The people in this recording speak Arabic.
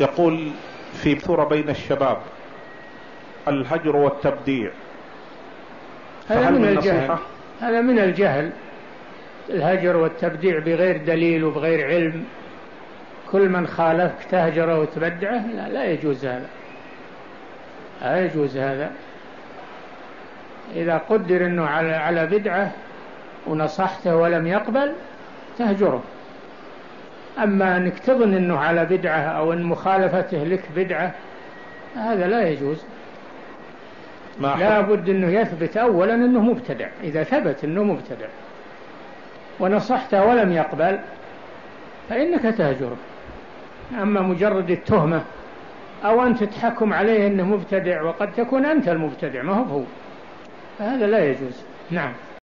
يقول في ثورة بين الشباب الهجر والتبديع، هذا من الجهل، هذا من الجهل، الهجر والتبديع بغير دليل وبغير علم، كل من خالفك تهجره وتبدعه، لا يجوز هذا، لا يجوز هذا. إذا قدر أنه على بدعة ونصحته ولم يقبل تهجره، أما أنك تظن أنه على بدعة أو أن مخالفته لك بدعة، هذا لا يجوز. لا بد أنه يثبت أولا أنه مبتدع، إذا ثبت أنه مبتدع ونصحته ولم يقبل فإنك تهجره، أما مجرد التهمة أو أن تتحكم عليه أنه مبتدع وقد تكون أنت المبتدع ما هو، فهذا لا يجوز. نعم.